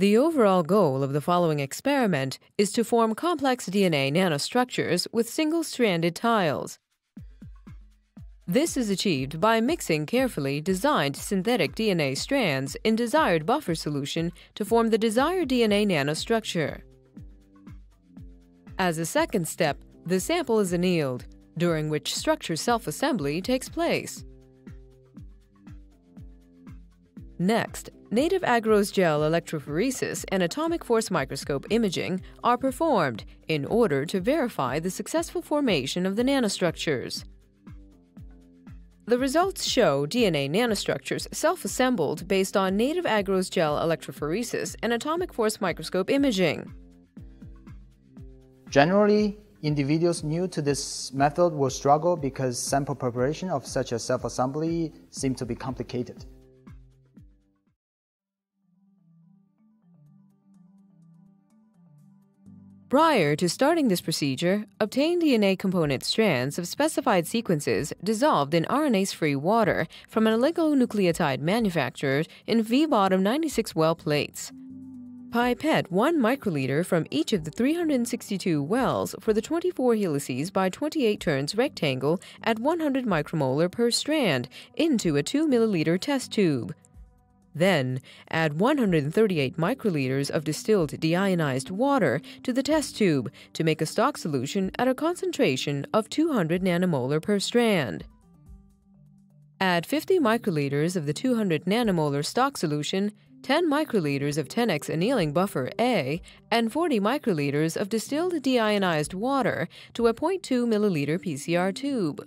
The overall goal of the following experiment is to form complex DNA nanostructures with single-stranded tiles. This is achieved by mixing carefully designed synthetic DNA strands in desired buffer solution to form the desired DNA nanostructure. As a second step, the sample is annealed, during which structure self-assembly takes place. Next, native agarose gel electrophoresis and atomic force microscope imaging are performed in order to verify the successful formation of the nanostructures. The results show DNA nanostructures self-assembled based on native agarose gel electrophoresis and atomic force microscope imaging. Generally, individuals new to this method will struggle because sample preparation of such a self-assembly seems to be complicated. Prior to starting this procedure, obtain DNA component strands of specified sequences dissolved in RNase-free water from an oligonucleotide manufactured in V-bottom 96 well plates. Pipette 1 microliter from each of the 362 wells for the 24 helices by 28 turns rectangle at 100 micromolar per strand into a 2 milliliter test tube. Then, add 138 microliters of distilled deionized water to the test tube to make a stock solution at a concentration of 200 nanomolar per strand. Add 50 microliters of the 200 nanomolar stock solution, 10 microliters of 10x annealing buffer A, and 40 microliters of distilled deionized water to a 0.2 milliliter PCR tube.